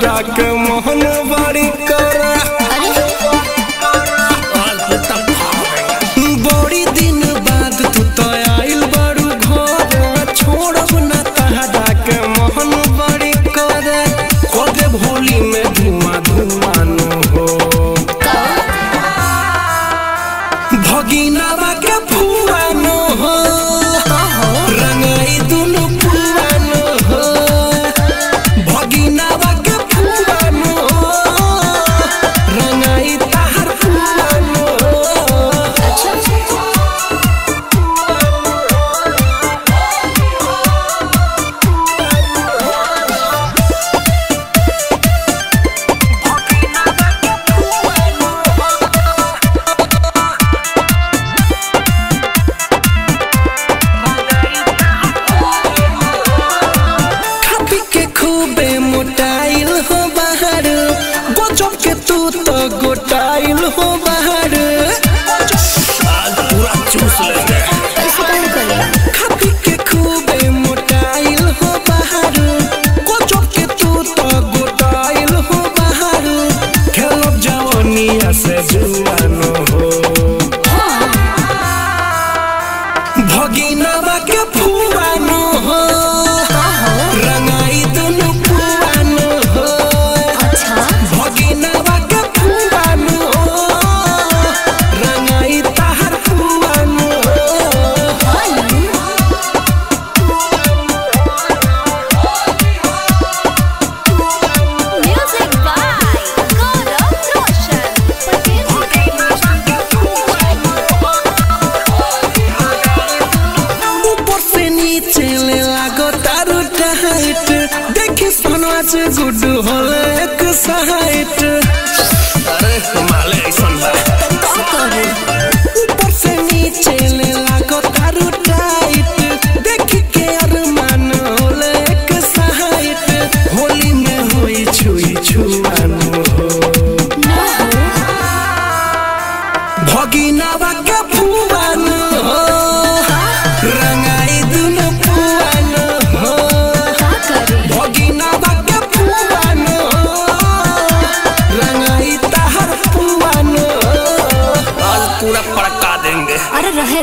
तारा के मोहन बारी करा बड़ी दिन बाद तू तो आइल बारू घर छोड़ब ना तारा के मोहन बारी करा खोदे भोली में धुआं धुआं न हो भगीना के फुआ न हो रंगाई दुनु फुआ न हो भगीना के फुआ न हो रंगाई तार फुआ न हो गोटाइल हो बाहर आज पूरा चूस लेते खापी के खूबे मोटाइल हो बाहर गोचों के तू तो गोटाइल हो बाहर खेलब जवानिया से जुआनो हो भगीनावा के फुआनो हो रंगाई दुनु फुआनो हो भगीनावा देखी सनवाज गुड होले एक साइट अरे कमाल है सनवा ऊपर से नीचे ले लागो तारू टाइट देख के अरमान होले एक साइट होली में होई छुई छुआन हो भगीना के फुआन हो रंगाई दुनु फुआन हो पूरा पड़का देंगे। अरे रहे